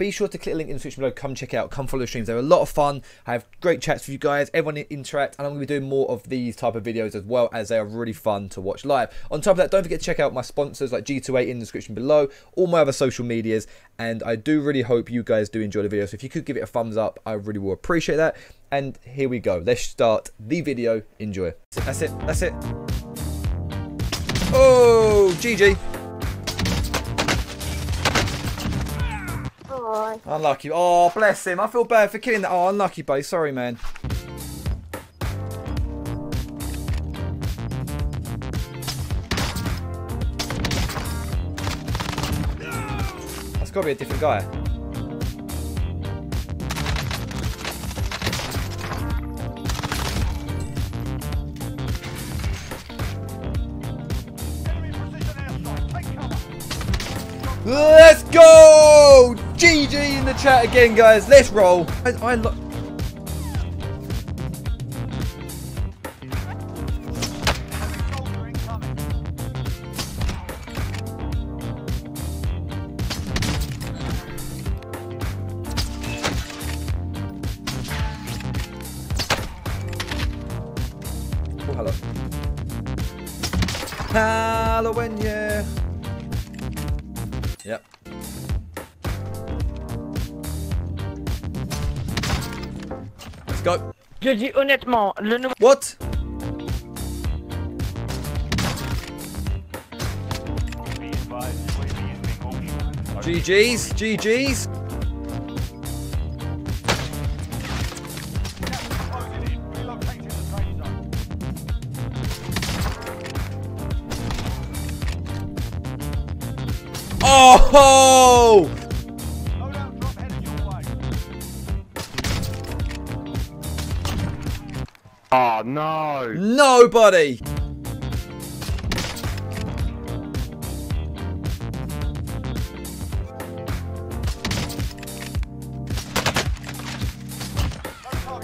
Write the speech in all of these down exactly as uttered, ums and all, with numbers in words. Be sure to click the link in the description below. Come check out, come follow the streams. They're a lot of fun. I have great chats with you guys. Everyone interact, and I'm going to be doing more of these type of videos as well, as they are really fun to watch live. On top of that, don't forget to check out my sponsors like G two A in the description below, all my other social medias, and I do really hope you guys do enjoy the video. So if you could give it a thumbs up, I really will appreciate that. And here we go. Let's start the video. Enjoy. That's it. That's it. Oh, G G. Oh. Unlucky. Oh, bless him. I feel bad for killing that. Oh, unlucky, buddy. Sorry, man. No. That's got to be a different guy. Let's go! G G in the chat again, guys. Let's roll. I, I lo oh, hello. Halloween, yeah. Yep. Let's go. Je dis honnêtement, le nouveau. What? G G's, G G's. Oh! Oh no! Nobody!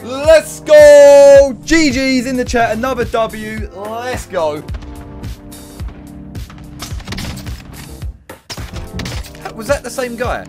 Let's go! G G's in the chat, another W. Let's go. Was that the same guy?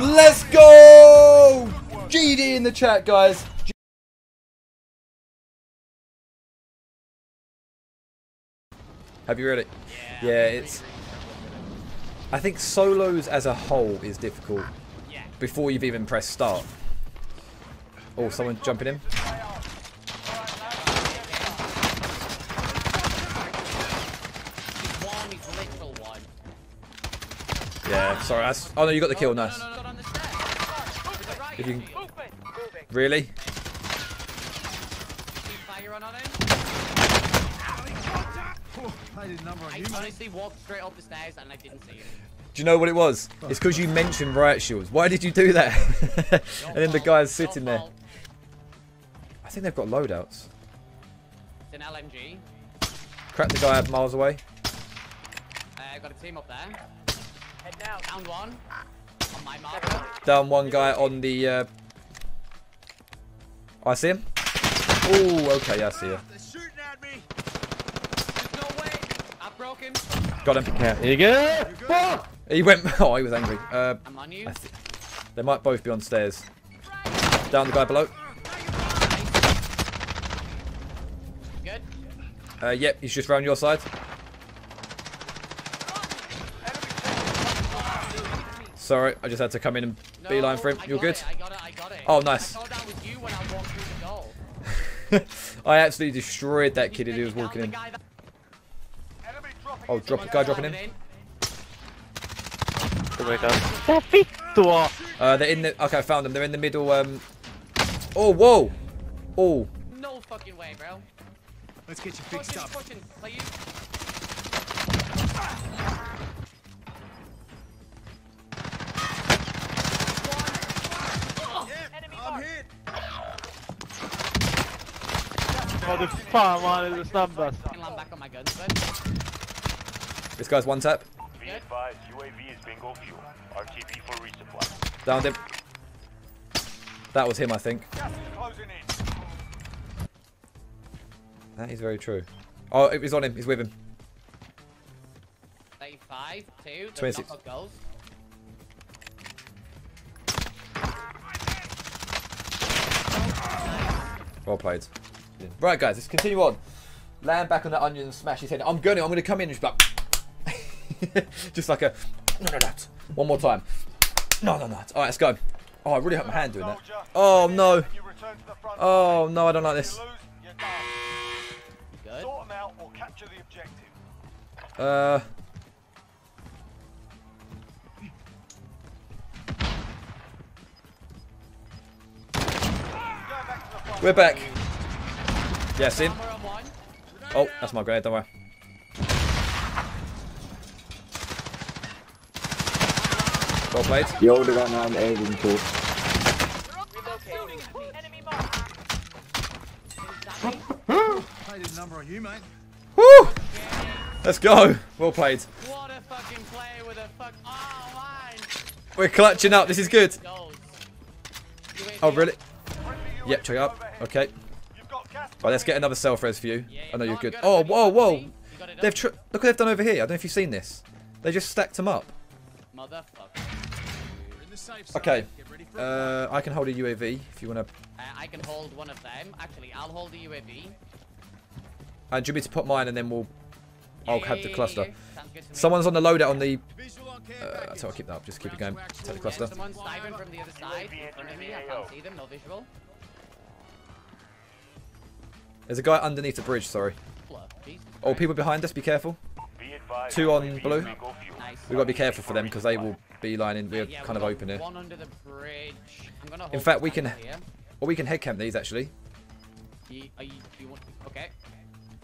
Let's go! G D in the chat, guys. Have you read it? Yeah, yeah, it's... I think solos as a whole is difficult before you've even pressed start. Oh, someone jumping in. Yeah, sorry. I oh, no, you got the kill. Nice. If you can... Really? I honestly walked straight up the stairs and I didn't see it. Do you know what it was? It's because you mentioned riot shields. Why did you do that? And then the guy's sitting there. I think they've got loadouts. It's an L M G. Cracked the guy up miles away. Uh, got a team up there. Down one. On my marker. Down one guy on the. Uh... Oh, I see him. Oh, okay, yeah, I see him. They're shooting at me. There's no way. I broke him. Got him. Yeah, here you go. Oh! He went. Oh, he was angry. Uh, I'm on you. They might both be on stairs. Down the guy below. Good. Uh, yep, he's just round your side. Sorry, I just had to come in and no, beeline for him. You're good? It, I got it, I got it. Oh, nice. I, that was you when I, walked through the goal. I absolutely destroyed that kid as he was walking in. That... Oh, drop, guy dropping in. in. Uh, they're in the... Okay, I found them. They're in the middle. Um... Oh, whoa. Oh. No fucking way, bro. Let's get you fixed up. Oh, the farm on is a stun bust. I can land back on my guns, though. This guy's one tap. Be advised, U A V is bingo fuel. R T B for resupply. Downed him. That was him, I think. Gas is closing in. That is very true. Oh, it was on him. He's with him. thirty-five, two, twenty-six goals. Well played. Yeah. Right, guys, let's continue on. Land back on that onion and smash his head. I'm going. I'm going to come in and just like, just like a no, no, no. One more time. No, no, no. All right, let's go. Oh, I really hurt my hand doing that. Oh no. Oh no, I don't like this. Good. Sort them out or capture the objective. Uh. We're back. Yeah, see him. Oh, that's my grenade, don't worry. Well played. The older guy now, I'm aiming for. Woo! Let's go. Well played. What a fucking play with a fuck. Oh, mine. We're clutching up. This is good. Oh, really? Yep, check it out. Okay. Right, let's get another self-res for you. I know you're good. Oh, whoa, whoa. They've tr Look what they've done over here. I don't know if you've seen this. They just stacked them up. Okay. Uh, I can hold a U A V if you want to. Uh, I can hold one of them. Actually, I'll hold the U A V. And do you want me to put mine and then we'll... I'll have the cluster. Someone's on the loadout on the... Uh, that's how I keep that up. Just keep it going. Take the cluster. Someone's diving from the other side. In front of me. I can't see them. No visual. There's a guy underneath the bridge, sorry. Oh, people behind us, be careful. Two on blue. We've got to be careful for them because they will be lining. We're kind of open here. In fact, we can... Or we can headcamp these, actually. Okay.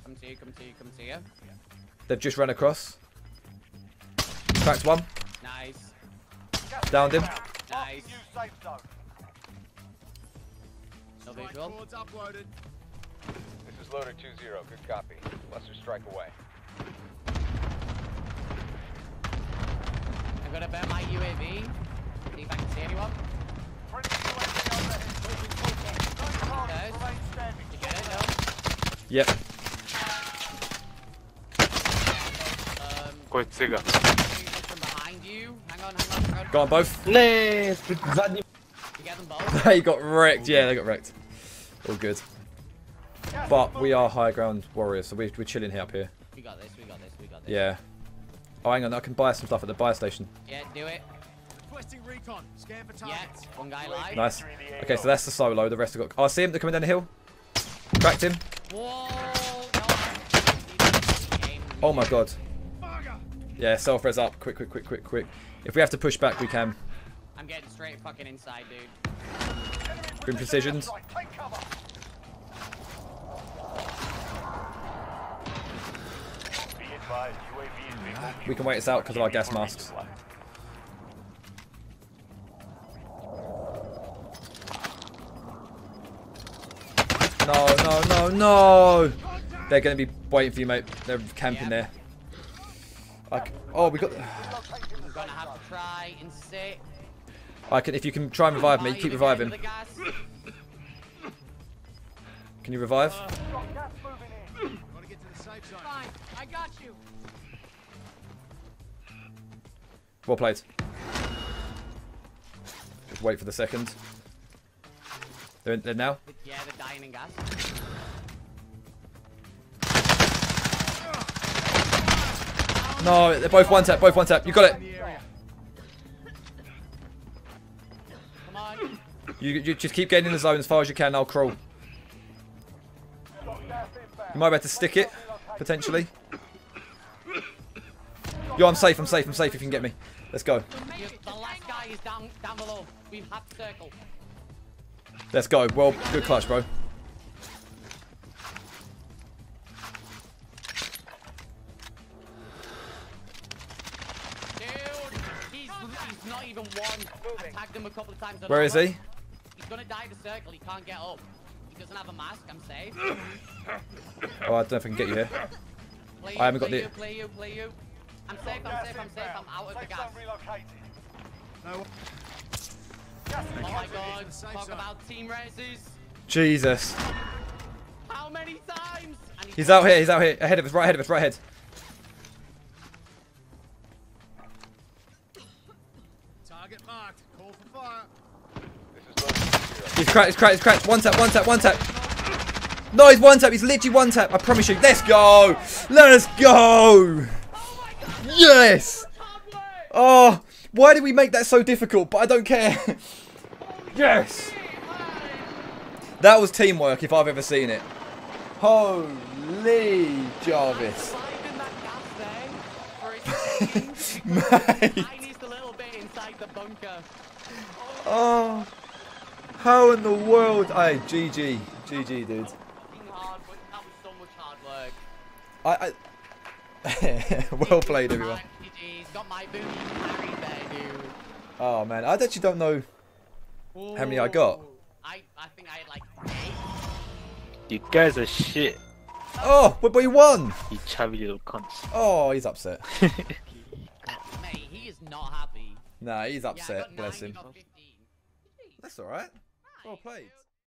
Come to you, come to you, come to you. They've just run across. Cracked one. Nice. Downed him. Nice. No visual. This is loader two zero, good copy. Lesser strike away. I'm gonna burn my U A V. See if I can see anyone. You get it, no? Yep. Quite Sigga. From behind you. Hang on, hang on. Go on, both. You get them both? They got wrecked, yeah, they got wrecked. All good. But we are high ground warriors, so we're, we're chilling here up here. We got this, we got this, we got this. Yeah. Oh, hang on, I can buy some stuff at the buy station. Yeah, do it. Requesting recon. Scan for targets. Yeah, one guy live. Nice. Okay, so that's the solo. The rest have got. Oh, I see him. They're coming down the hill. Cracked him. Whoa. Oh my god. Yeah, self-res up. Quick, quick, quick, quick, quick. If we have to push back, we can. I'm getting straight fucking inside, dude. Grim precisions. We can wait this out because of our gas masks. No, no, no, no! They're going to be waiting for you, mate. They're camping there. I oh, we got. We're gonna have to try and sit. I can. If you can try and revive me, keep reviving. Can you revive? Fine, I got you. Well played. Just wait for the second. They're in there now? Yeah, they're dying in gas. No, they're both one tap, both one tap. You got it. Come on. You, you just keep getting in the zone as far as you can. I'll crawl. You might be able to stick it. Potentially. Yo, I'm safe, I'm safe, I'm safe if you can get me. Let's go. The last guy is down, down below. We've had circle. Let's go. Well, good clutch, bro. Dude, he's, he's not even one. I tagged him a couple of times. Where is he? He's going to die to circle. He can't get up. He doesn't have a mask, I'm safe. Oh, I don't know if I can get you here. Play I haven't you, got play the... You, play you, play you. I'm safe, I'm safe, I'm safe, I'm out of the gas. No. Oh my god, talk about team races. Jesus. How many times? He's, he's out here, he's out here. Ahead of us, right ahead of us, right ahead. Target marked. Call for fire. He's cracked, he's cracked, he's cracked. One tap, one tap, one tap. No, he's one tap. He's literally one tap. I promise you. Let's go. Let us go. Yes. Oh, why did we make that so difficult? But I don't care. Yes. That was teamwork if I've ever seen it. Holy Jarvis. Mate. Oh. How in the world? Hey, G G. G G, dude. I, I well played, everyone. Oh man, I actually don't know how many I got. I, I think I had like eight. You guys are shit. Oh, but we won. You chubby little cunts. Oh, he's upset. Mate, he is not happy. Nah, he's upset. Yeah, bless him. That's all right. Well played.